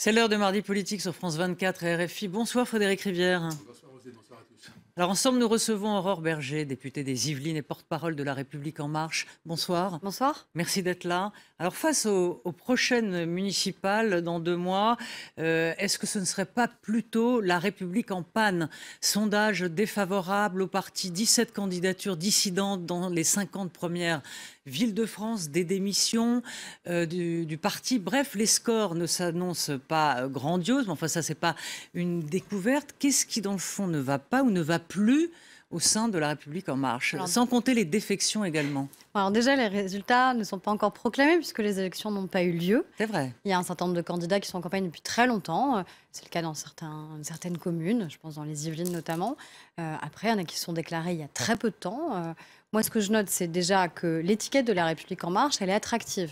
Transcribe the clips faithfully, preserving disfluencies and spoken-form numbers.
C'est l'heure de Mardi Politique sur France vingt-quatre et R F I. Bonsoir Frédéric Rivière. Bonsoir José, bonsoir à tous. Alors ensemble nous recevons Aurore Bergé, députée des Yvelines et porte-parole de La République En Marche. Bonsoir. Bonsoir. Merci d'être là. Alors face aux, aux prochaines municipales dans deux mois, euh, est-ce que ce ne serait pas plutôt La République en panne? Sondage défavorable au parti, dix-sept candidatures dissidentes dans les cinquante premières villes de France, des démissions euh, du, du parti. Bref, les scores ne s'annoncent pas grandioses, mais enfin ça c'est pas une découverte. Qu'est-ce qui dans le fond ne va pas ou ne va plus au sein de La République En Marche, alors, sans compter les défections également? Alors déjà, les résultats ne sont pas encore proclamés puisque les élections n'ont pas eu lieu. C'est vrai. Il y a un certain nombre de candidats qui sont en campagne depuis très longtemps. C'est le cas dans certains, certaines communes, je pense dans les Yvelines notamment. Euh, après, il y en a qui se sont déclarés il y a très peu de temps. Euh, moi, ce que je note, c'est déjà que l'étiquette de La République En Marche, elle est attractive.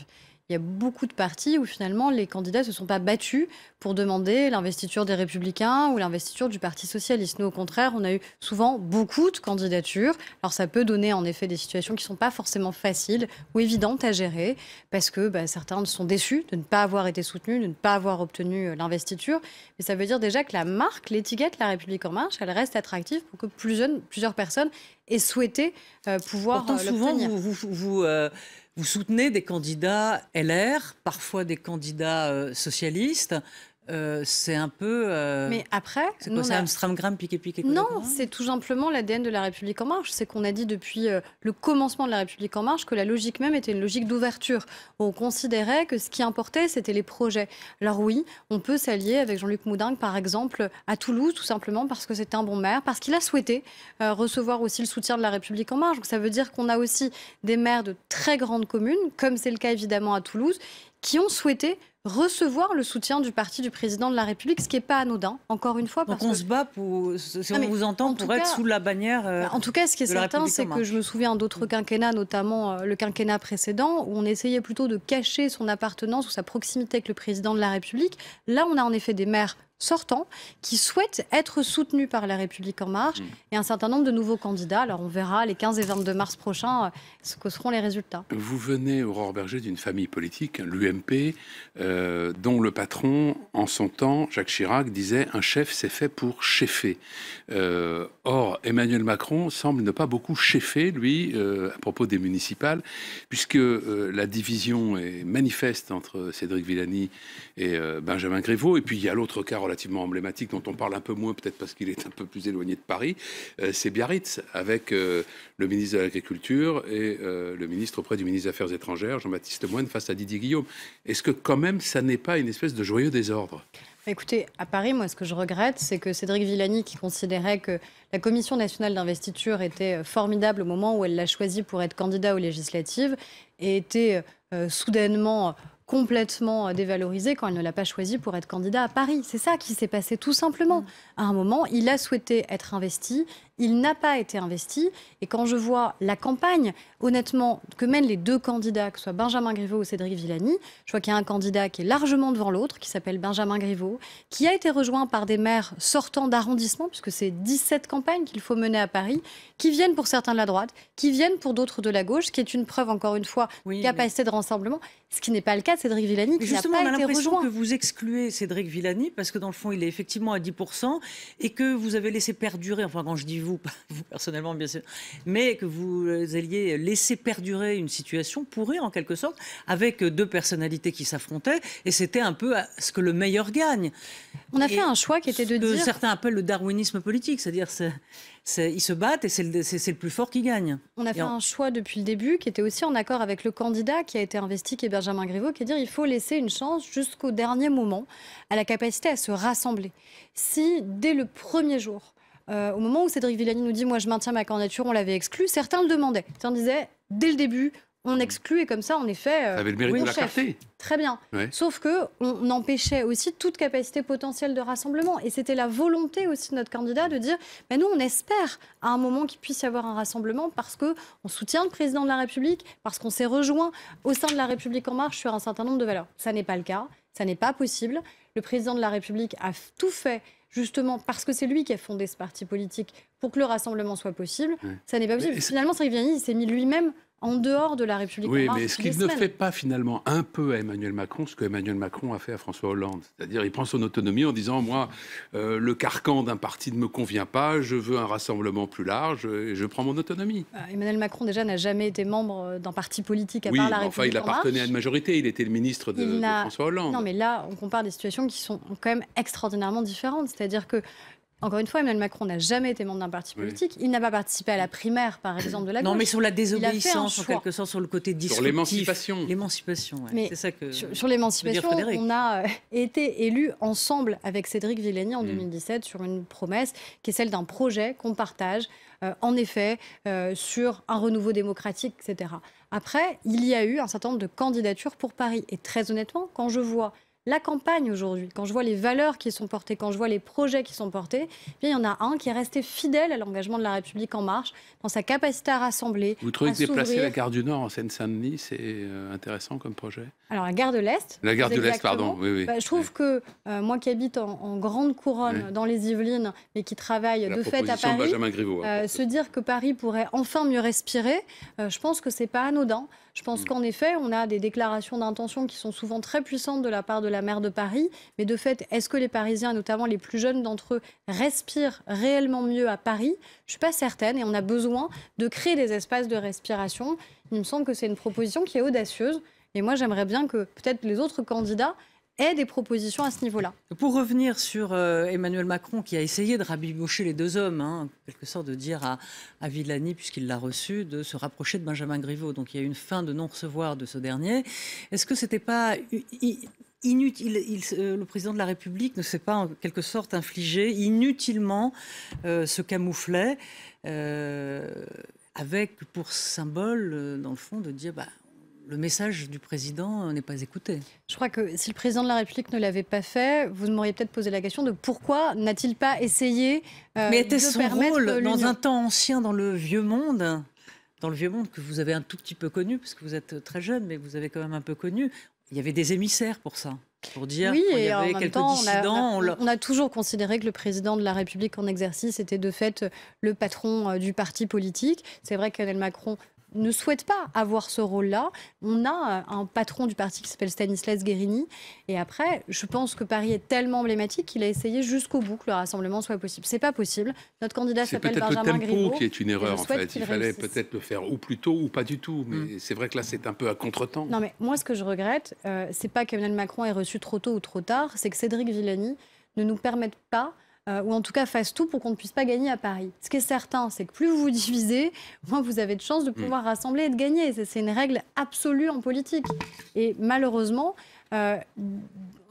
Il y a beaucoup de partis où finalement les candidats ne se sont pas battus pour demander l'investiture des Républicains ou l'investiture du Parti Socialiste. Nous, au contraire, on a eu souvent beaucoup de candidatures. Alors ça peut donner en effet des situations qui ne sont pas forcément faciles ou évidentes à gérer parce que bah, certains sont déçus de ne pas avoir été soutenus, de ne pas avoir obtenu l'investiture. Mais ça veut dire déjà que la marque, l'étiquette La République En Marche, elle reste attractive pour que plus jeunes, plusieurs personnes aient souhaité euh, pouvoir l'obtenir. Pourtant, souvent, vous... vous, vous euh... vous soutenez des candidats L R, parfois des candidats euh, socialistes. Euh, c'est un peu... Euh... Mais après... C'est quoi, c'est a... Amstram-Gram, piqué-piqué? Non, c'est tout simplement l'A D N de La République En Marche. C'est qu'on a dit depuis euh, le commencement de La République En Marche que la logique même était une logique d'ouverture. On considérait que ce qui importait, c'était les projets. Alors oui, on peut s'allier avec Jean-Luc Moudingue, par exemple, à Toulouse, tout simplement parce que c'était un bon maire, parce qu'il a souhaité euh, recevoir aussi le soutien de La République En Marche. Donc ça veut dire qu'on a aussi des maires de très grandes communes, comme c'est le cas évidemment à Toulouse, qui ont souhaité recevoir le soutien du parti du président de la République, ce qui n'est pas anodin, encore une fois. Parce Donc on que... se bat, pour, si non, on vous entend, pour cas, être sous la bannière de la République. En tout cas, ce qui est certain, c'est que je me souviens d'autres quinquennats, notamment le quinquennat précédent, où on essayait plutôt de cacher son appartenance ou sa proximité avec le président de la République. Là, on a en effet des maires sortants qui souhaitent être soutenus par La République En Marche et un certain nombre de nouveaux candidats. Alors on verra les quinze et vingt-deux mars prochains ce que seront les résultats. Vous venez, Aurore Bergé, d'une famille politique, l'U M P, euh, dont le patron, en son temps, Jacques Chirac, disait « un chef, c'est fait pour cheffer euh, ». Or, Emmanuel Macron semble ne pas beaucoup cheffer, lui, euh, à propos des municipales, puisque euh, la division est manifeste entre Cédric Villani et euh, Benjamin Griveaux. Et puis il y a l'autre cas relativement emblématique, dont on parle un peu moins, peut-être parce qu'il est un peu plus éloigné de Paris, euh, c'est Biarritz, avec euh, le ministre de l'Agriculture et euh, le ministre auprès du ministre des Affaires étrangères, Jean-Baptiste Moyne, face à Didier Guillaume. Est-ce que quand même, ça n'est pas une espèce de joyeux désordre? Écoutez, à Paris, moi, ce que je regrette, c'est que Cédric Villani, qui considérait que la Commission nationale d'investiture était formidable au moment où elle l'a choisie pour être candidat aux législatives, et était euh, soudainement... complètement dévalorisé quand elle ne l'a pas choisi pour être candidat à Paris. C'est ça qui s'est passé tout simplement. À un moment, il a souhaité être investi, il n'a pas été investi. Et quand je vois la campagne, honnêtement, que mènent les deux candidats, que ce soit Benjamin Griveaux ou Cédric Villani, je vois qu'il y a un candidat qui est largement devant l'autre, qui s'appelle Benjamin Griveaux, qui a été rejoint par des maires sortant d'arrondissement, puisque c'est dix-sept campagnes qu'il faut mener à Paris, qui viennent pour certains de la droite, qui viennent pour d'autres de la gauche, ce qui est une preuve, encore une fois, oui, de capacité mais... de rassemblement, ce qui n'est pas le cas. Cédric Villani, qui justement, a pas on a l'impression que vous excluez Cédric Villani parce que dans le fond, il est effectivement à dix pour cent et que vous avez laissé perdurer, enfin quand je dis vous, vous personnellement bien sûr, mais que vous alliez laisser perdurer une situation pourrie en quelque sorte avec deux personnalités qui s'affrontaient et c'était un peu à ce que le meilleur gagne. On a et fait un choix qui était de dire... Certains appellent le darwinisme politique, c'est-à-dire... ils se battent et c'est le, le plus fort qui gagne. On a fait en... un choix depuis le début qui était aussi en accord avec le candidat qui a été investi, qui est Benjamin Griveaux, qui est de dire qu'il faut laisser une chance jusqu'au dernier moment à la capacité à se rassembler. Si, dès le premier jour, euh, au moment où Cédric Villani nous dit « moi je maintiens ma candidature », on l'avait exclu, certains le demandaient. Certains disaient « dès le début ». On exclut et comme ça, en effet, euh, ça avait le mérite oui, de la clarté. Très bien. Ouais. Sauf qu'on empêchait aussi toute capacité potentielle de rassemblement. Et c'était la volonté aussi de notre candidat de dire bah, « nous, on espère à un moment qu'il puisse y avoir un rassemblement parce qu'on soutient le président de la République, parce qu'on s'est rejoint au sein de La République En Marche sur un certain nombre de valeurs. » Ça n'est pas le cas, ça n'est pas possible. Le président de la République a tout fait justement parce que c'est lui qui a fondé ce parti politique pour que le rassemblement soit possible. Ouais. Ça n'est pas possible. Mais finalement, Cédric Villani s'est mis lui-même en dehors de La République oui, en Marche. Oui, mais ce qu'il ne fait pas finalement un peu à Emmanuel Macron, ce que Emmanuel Macron a fait à François Hollande. C'est-à-dire, il prend son autonomie en disant, moi, euh, le carcan d'un parti ne me convient pas, je veux un rassemblement plus large, et je prends mon autonomie. Ah, Emmanuel Macron, déjà, n'a jamais été membre d'un parti politique à oui, part La République en Marche. Oui, enfin, il appartenait à une majorité, il était le ministre de, de François Hollande. Non, mais là, on compare des situations qui sont quand même extraordinairement différentes. C'est-à-dire que, encore une fois, Emmanuel Macron n'a jamais été membre d'un parti politique. Oui. Il n'a pas participé à la primaire, par exemple, de la gauche. Non, mais sur la désobéissance, en quelque sorte, sur le côté disruptif. Sur l'émancipation. L'émancipation, ouais. C'est ça que sur, sur l'émancipation, on a été élus ensemble avec Cédric Villani en mmh. deux mille dix-sept sur une promesse qui est celle d'un projet qu'on partage, euh, en effet, euh, sur un renouveau démocratique, et cetera. Après, il y a eu un certain nombre de candidatures pour Paris. Et très honnêtement, quand je vois la campagne aujourd'hui, quand je vois les valeurs qui sont portées, quand je vois les projets qui sont portés, bien, il y en a un qui est resté fidèle à l'engagement de La République En Marche, dans sa capacité à rassembler. Vous trouvez que déplacer la gare du Nord en Seine-Saint-Denis, c'est intéressant comme projet? Alors la gare de l'Est. La gare de l'Est, pardon. Oui, oui. Bah, je trouve oui. que euh, moi qui habite en, en Grande Couronne, oui. dans les Yvelines, mais qui travaille la de fait à Paris, Benjamin Griveaux, hein, euh, se dire que Paris pourrait enfin mieux respirer, euh, je pense que c'est pas anodin. Je pense mmh. qu'en effet, on a des déclarations d'intention qui sont souvent très puissantes de la part de la maire de Paris. Mais de fait, est-ce que les Parisiens, notamment les plus jeunes d'entre eux, respirent réellement mieux à Paris? Je ne suis pas certaine et on a besoin de créer des espaces de respiration. Il me semble que c'est une proposition qui est audacieuse. Et moi, j'aimerais bien que peut-être les autres candidats et des propositions à ce niveau-là. Pour revenir sur euh, Emmanuel Macron, qui a essayé de rabibocher les deux hommes, hein, en quelque sorte de dire à, à Villani, puisqu'il l'a reçu, de se rapprocher de Benjamin Griveaux. Donc il y a eu une fin de non-recevoir de ce dernier. Est-ce que c'était pas inutile, il, euh, le président de la République ne s'est pas en quelque sorte infligé inutilement euh, ce camouflet, euh, avec pour symbole, euh, dans le fond, de dire... Bah, le message du président n'est pas écouté. Je crois que si le président de la République ne l'avait pas fait, vous m'auriez peut-être posé la question de pourquoi n'a-t-il pas essayé euh, mais était de son permettre rôle dans un temps ancien, dans le vieux monde, dans le vieux monde que vous avez un tout petit peu connu, parce que vous êtes très jeune, mais vous avez quand même un peu connu, il y avait des émissaires pour ça. Pour dire oui, qu'il y avait quelques temps, dissidents. On a, on, a, on a toujours considéré que le président de la République en exercice était de fait le patron du parti politique. C'est vrai qu'Emmanuel Macron ne souhaite pas avoir ce rôle-là. On a un patron du parti qui s'appelle Stanislas Guérini. Et après, je pense que Paris est tellement emblématique qu'il a essayé jusqu'au bout que le rassemblement soit possible. C'est pas possible. Notre candidat s'appelle Benjamin Griveaux. C'est peut-être le tempo qui est une erreur, en fait. Il fallait peut-être le faire ou plus tôt ou pas du tout. Mais mmh. c'est vrai que là, c'est un peu à contre-temps. Non, mais moi, ce que je regrette, euh, c'est pas qu'Emmanuel Macron ait reçu trop tôt ou trop tard, c'est que Cédric Villani ne nous permette pas Euh, ou en tout cas fasse tout pour qu'on ne puisse pas gagner à Paris. Ce qui est certain, c'est que plus vous vous divisez, moins vous avez de chances de pouvoir rassembler et de gagner. C'est une règle absolue en politique. Et malheureusement, euh,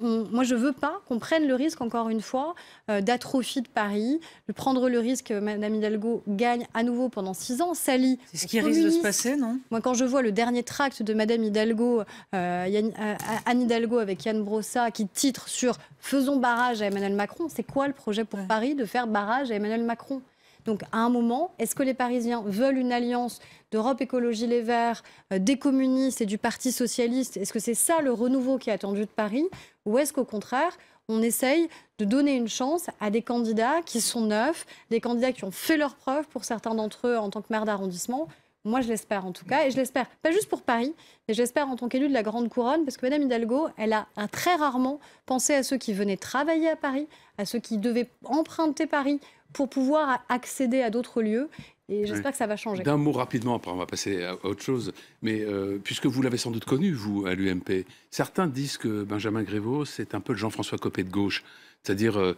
on, moi je ne veux pas qu'on prenne le risque, encore une fois, euh, d'atrophie de Paris, de prendre le risque que Mme Hidalgo gagne à nouveau pendant six ans, s'allie. C'est ce qui risque de se passer, non? Moi, quand je vois le dernier tract de Mme Hidalgo, euh, Yann, euh, Anne Hidalgo avec Yann Brossat, qui titre sur « Faisons barrage à Emmanuel Macron », c'est quoi le projet pour ouais. Paris de faire barrage à Emmanuel Macron? Donc à un moment, est-ce que les Parisiens veulent une alliance d'Europe Écologie Les Verts, euh, des communistes et du Parti Socialiste? Est-ce que c'est ça le renouveau qui est attendu de Paris? Ou est-ce qu'au contraire, on essaye de donner une chance à des candidats qui sont neufs, des candidats qui ont fait leurs preuves pour certains d'entre eux en tant que maire d'arrondissement? Moi, je l'espère en tout cas, et je l'espère pas juste pour Paris, mais j'espère en tant qu'élu de la Grande Couronne, parce que Mme Hidalgo, elle a très rarement pensé à ceux qui venaient travailler à Paris, à ceux qui devaient emprunter Paris pour pouvoir accéder à d'autres lieux. Et j'espère oui. que ça va changer. D'un mot rapidement, après on va passer à autre chose. Mais euh, puisque vous l'avez sans doute connu, vous, à l'U M P, certains disent que Benjamin Griveaux, c'est un peu le Jean-François Copé de gauche. C'est-à-dire euh,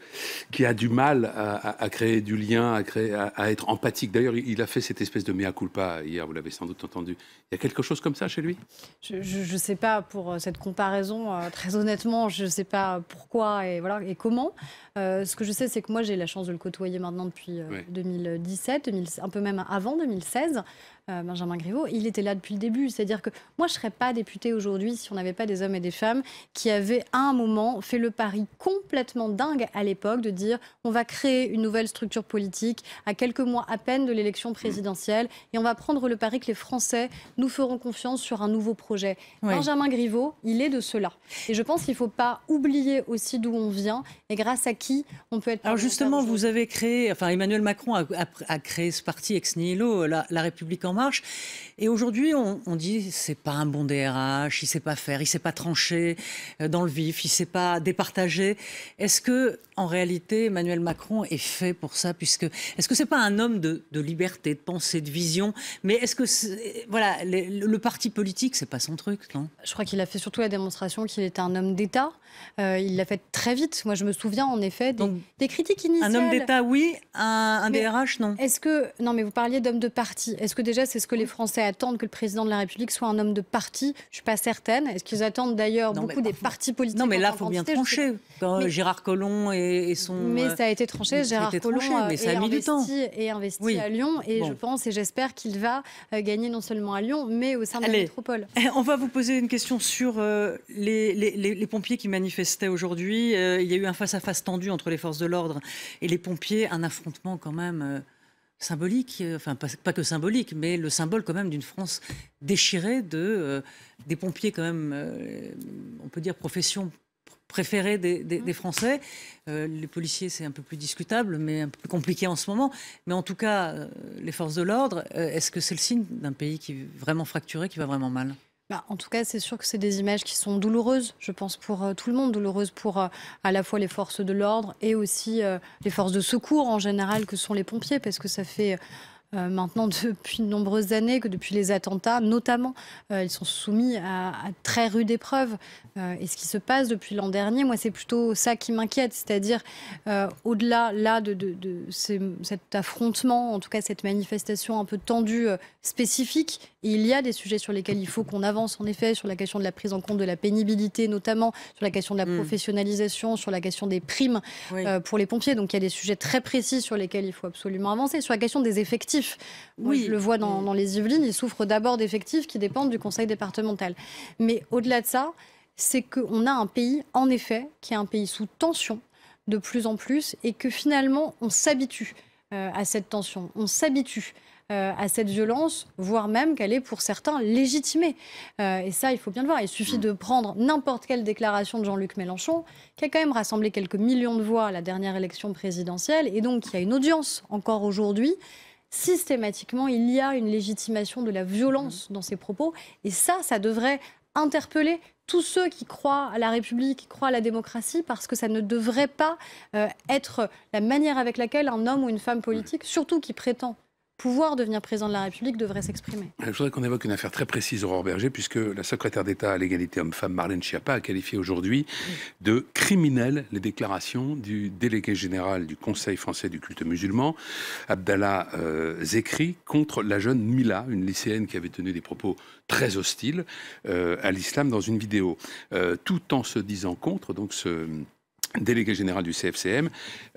qui a du mal à, à, à créer du lien, à, créer, à, à être empathique. D'ailleurs, il a fait cette espèce de mea culpa hier, vous l'avez sans doute entendu. Il y a quelque chose comme ça chez lui? Je ne sais pas pour cette comparaison, euh, très honnêtement, je ne sais pas pourquoi et, voilà, et comment. Euh, ce que je sais, c'est que moi, j'ai la chance de le côtoyer maintenant depuis euh, oui. deux mille dix-sept, un peu même avant deux mille seize. Euh, Benjamin Griveaux, il était là depuis le début. C'est-à-dire que moi, je ne serais pas députée aujourd'hui si on n'avait pas des hommes et des femmes qui avaient à un moment fait le pari complètement dingue à l'époque de dire on va créer une nouvelle structure politique à quelques mois à peine de l'élection présidentielle et on va prendre le pari que les Français nous feront confiance sur un nouveau projet. Oui. Benjamin Griveaux, il est de cela. Et je pense qu'il ne faut pas oublier aussi d'où on vient et grâce à qui on peut être... Alors justement, vous avez créé... Enfin, Emmanuel Macron a, a, a créé ce parti ex nihilo, la, la République En Marche. Et aujourd'hui, on, on dit c'est pas un bon D R H, il sait pas faire, il sait pas trancher dans le vif, il sait pas départager. Est-ce que, en réalité, Emmanuel Macron est fait pour ça, puisque est-ce que c'est pas un homme de, de liberté, de pensée, de vision, mais est-ce que c'est, voilà, les, le parti politique, c'est pas son truc, non? Je crois qu'il a fait surtout la démonstration qu'il était un homme d'État. Euh, il l'a fait très vite. Moi, je me souviens en effet des, Donc, des critiques initiales. Un homme d'État, oui. Un, un D R H, non. Est-ce que non, mais vous parliez d'homme de parti. Est-ce que déjà, c'est ce que les Français attendent, que le président de la République soit un homme de parti? Je suis pas certaine. Est-ce qu'ils attendent d'ailleurs non, beaucoup des parfois... partis politiques? Non, mais là, il faut bien trancher. Quand mais... Gérard Collomb et, et son. Mais ça a été tranché. Gérard Collomb est investi et investi oui. à Lyon, et bon. je pense et j'espère qu'il va gagner non seulement à Lyon, mais au sein de Allez. la métropole. On va vous poser une question sur euh, les, les, les, les pompiers qui manifestaient aujourd'hui. Euh, il y a eu un face-à-face tendu entre les forces de l'ordre et les pompiers, un affrontement quand même euh, symbolique, enfin pas, pas que symbolique, mais le symbole quand même d'une France déchirée, de, euh, des pompiers quand même, euh, on peut dire profession préférée des, des, des Français. Euh, les policiers, c'est un peu plus discutable, mais un peu plus compliqué en ce moment. Mais en tout cas, euh, les forces de l'ordre, euh, est-ce que c'est le signe d'un pays qui est vraiment fracturé, qui va vraiment mal ? Bah, en tout cas, c'est sûr que c'est des images qui sont douloureuses, je pense, pour euh, tout le monde. Douloureuses pour euh, à la fois les forces de l'ordre et aussi euh, les forces de secours en général, que sont les pompiers, parce que ça fait euh, maintenant depuis de nombreuses années que depuis les attentats, notamment, euh, ils sont soumis à, à très rude épreuve. Euh, et ce qui se passe depuis l'an dernier, moi, c'est plutôt ça qui m'inquiète, c'est-à-dire euh, au-delà là de, de, de ces, cet affrontement, en tout cas cette manifestation un peu tendue, euh, spécifique. Et il y a des sujets sur lesquels il faut qu'on avance, en effet, sur la question de la prise en compte de la pénibilité, notamment sur la question de la mmh. professionnalisation, sur la question des primes oui. euh, pour les pompiers. Donc, il y a des sujets très précis sur lesquels il faut absolument avancer. Sur la question des effectifs, moi, oui. je le vois dans, dans les Yvelines, ils souffrent d'abord d'effectifs qui dépendent du conseil départemental. Mais au-delà de ça, c'est qu'on a un pays, en effet, qui est un pays sous tension de plus en plus, et que finalement, on s'habitue euh, à cette tension, on s'habitue Euh, à cette violence, voire même qu'elle est pour certains légitimée. Euh, et ça, il faut bien le voir. Il suffit de prendre n'importe quelle déclaration de Jean-Luc Mélenchon, qui a quand même rassemblé quelques millions de voix à la dernière élection présidentielle, et donc il y a une audience encore aujourd'hui. Systématiquement, il y a une légitimation de la violence dans ses propos, et ça, ça devrait interpeller tous ceux qui croient à la République, qui croient à la démocratie, parce que ça ne devrait pas euh, être la manière avec laquelle un homme ou une femme politique, surtout qui prétend pouvoir devenir président de la République, devrait s'exprimer. Je voudrais qu'on évoque une affaire très précise, Aurore Bergé, puisque la secrétaire d'État à l'égalité homme-femme, Marlène Schiappa, a qualifié aujourd'hui oui. de criminelles les déclarations du délégué général du Conseil français du culte musulman, Abdallah euh, Zekri, contre la jeune Mila, une lycéenne qui avait tenu des propos très hostiles euh, à l'islam dans une vidéo, euh, tout en se disant contre, donc ce délégué général du C F C M,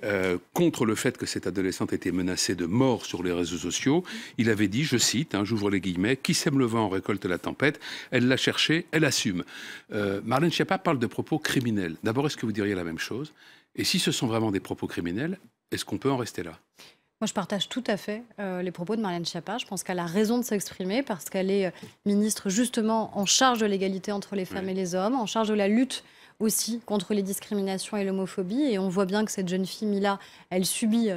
euh, contre le fait que cette adolescente était menacée de mort sur les réseaux sociaux. Il avait dit, je cite, hein, j'ouvre les guillemets, « Qui sème le vent récolte la tempête, elle l'a cherché, elle assume euh, ». Marlène Schiappa parle de propos criminels. D'abord, est-ce que vous diriez la même chose? Et si ce sont vraiment des propos criminels, est-ce qu'on peut en rester là? Moi, je partage tout à fait euh, les propos de Marlène Schiappa. Je pense qu'elle a raison de s'exprimer parce qu'elle est euh, ministre justement en charge de l'égalité entre les femmes oui. et les hommes, en charge de la lutte aussi contre les discriminations et l'homophobie. Et on voit bien que cette jeune fille, Mila, elle subit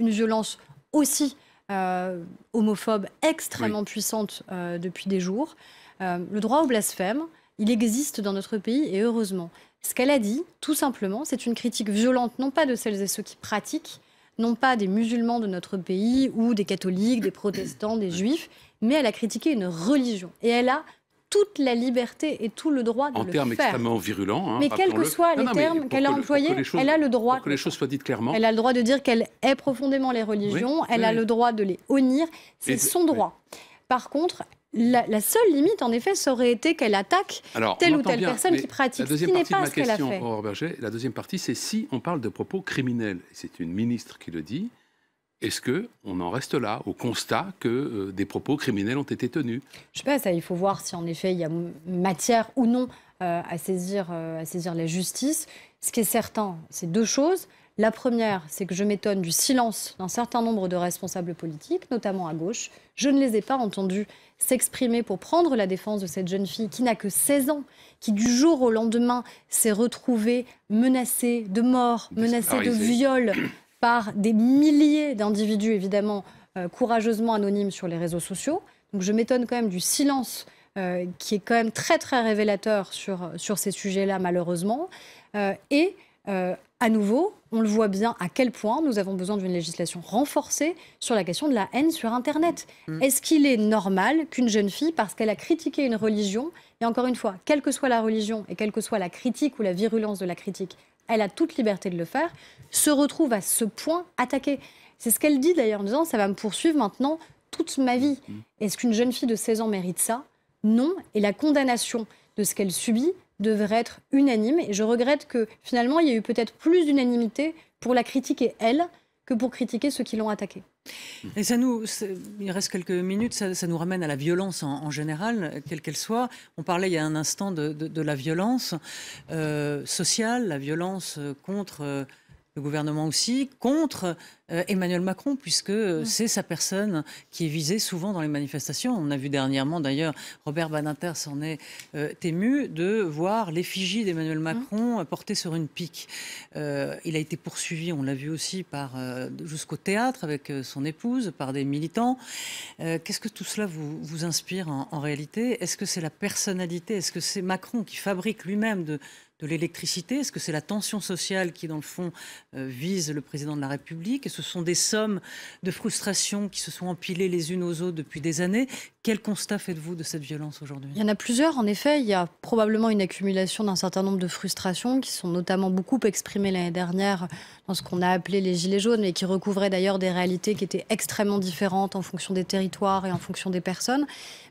une violence aussi euh, homophobe extrêmement oui. puissante euh, depuis des jours. Euh, le droit au blasphème, il existe dans notre pays, et heureusement. Ce qu'elle a dit, tout simplement, c'est une critique violente, non pas de celles et ceux qui pratiquent, non pas des musulmans de notre pays, ou des catholiques, des protestants, des juifs, mais elle a critiqué une religion. Et elle a toute la liberté et tout le droit de en le faire. En termes extrêmement virulents. Hein, mais quels que soient les non, non, termes qu'elle a employés, que choses, elle a le droit. Pour que les choses soient dites clairement. Elle a le droit de dire qu'elle hait profondément les religions, oui, elle oui. a le droit de les honnir, c'est son droit. Oui. Par contre, la, la seule limite, en effet, ça aurait été qu'elle attaque Alors, telle ou telle bien, personne qui pratique, ce qui n'est pas ce qu'elle a fait. Aurore Bergé, la deuxième partie, c'est si on parle de propos criminels, c'est une ministre qui le dit, est-ce qu'on en reste là, au constat que euh, des propos criminels ont été tenus? Je ne sais pas, ça, il faut voir si en effet il y a matière ou non euh, à, saisir, euh, à saisir la justice. Ce qui est certain, c'est deux choses. La première, c'est que je m'étonne du silence d'un certain nombre de responsables politiques, notamment à gauche. Je ne les ai pas entendus s'exprimer pour prendre la défense de cette jeune fille qui n'a que seize ans, qui du jour au lendemain s'est retrouvée menacée de mort, menacée de viol, par des milliers d'individus, évidemment, euh, courageusement anonymes sur les réseaux sociaux. Donc je m'étonne quand même du silence euh, qui est quand même très très révélateur sur, sur ces sujets-là, malheureusement. Euh, et euh, à nouveau, on le voit bien à quel point nous avons besoin d'une législation renforcée sur la question de la haine sur Internet. Mmh. Est-ce qu'il est normal qu'une jeune fille, parce qu'elle a critiqué une religion, et encore une fois, quelle que soit la religion et quelle que soit la critique ou la virulence de la critique, elle a toute liberté de le faire, se retrouve à ce point attaquée? C'est ce qu'elle dit d'ailleurs en disant « ça va me poursuivre maintenant toute ma vie ». Est-ce qu'une jeune fille de seize ans mérite ça? Non. Et la condamnation de ce qu'elle subit devrait être unanime. Et je regrette que finalement, il y ait eu peut-être plus d'unanimité pour la critiquer elle que pour critiquer ceux qui l'ont attaquée. Et ça nous, il reste quelques minutes, ça, ça nous ramène à la violence en, en général, quelle qu'elle soit. On parlait il y a un instant de, de, de la violence euh, sociale, la violence contre euh, le gouvernement aussi, contre euh, Emmanuel Macron, puisque euh, ouais. c'est sa personne qui est visée souvent dans les manifestations. On a vu dernièrement, d'ailleurs, Robert Baninter s'en est euh, ému de voir l'effigie d'Emmanuel Macron ouais. portée sur une pique. Euh, il a été poursuivi, on l'a vu aussi, par euh, jusqu'au théâtre avec euh, son épouse, par des militants. Euh, Qu'est-ce que tout cela vous, vous inspire en, en réalité? Est-ce que c'est la personnalité? Est-ce que c'est Macron qui fabrique lui-même de... de l'électricité? Est-ce que c'est la tension sociale qui, dans le fond, euh, vise le président de la République? Et ce sont des sommes de frustration qui se sont empilées les unes aux autres depuis des années. Quel constat faites-vous de cette violence aujourd'hui? Il y en a plusieurs, en effet. Il y a probablement une accumulation d'un certain nombre de frustrations qui sont notamment beaucoup exprimées l'année dernière dans ce qu'on a appelé les gilets jaunes, et qui recouvraient d'ailleurs des réalités qui étaient extrêmement différentes en fonction des territoires et en fonction des personnes.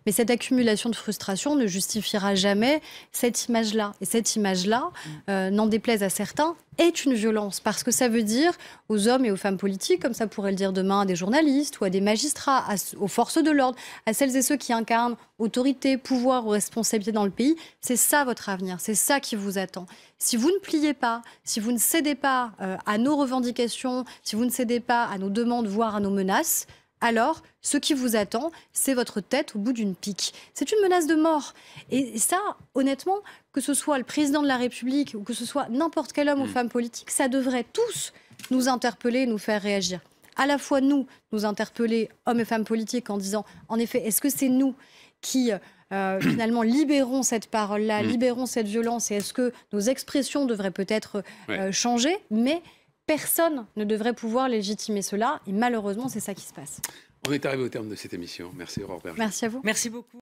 Mais cette accumulation de frustration ne justifiera jamais cette image-là. Et cette image-là, euh, n'en déplaise à certains, est une violence. Parce que ça veut dire aux hommes et aux femmes politiques, comme ça pourrait le dire demain à des journalistes ou à des magistrats, à, aux forces de l'ordre, à celles et ceux qui incarnent autorité, pouvoir ou responsabilité dans le pays, c'est ça votre avenir, c'est ça qui vous attend. Si vous ne pliez pas, si vous ne cédez pas euh, à nos revendications, si vous ne cédez pas à nos demandes, voire à nos menaces, alors, ce qui vous attend, c'est votre tête au bout d'une pique. C'est une menace de mort. Et ça, honnêtement, que ce soit le président de la République ou que ce soit n'importe quel homme ou femme politique, ça devrait tous nous interpeller et nous faire réagir. À la fois nous, nous interpeller, hommes et femmes politiques, en disant, en effet, est-ce que c'est nous qui... Euh, finalement, libérons cette parole-là, libérons cette violence, et est-ce que nos expressions devraient peut-être euh, ouais. changer? Mais personne ne devrait pouvoir légitimer cela, et malheureusement, c'est ça qui se passe. On est arrivé au terme de cette émission. Merci Aurore Bergé. Merci à vous. Merci beaucoup.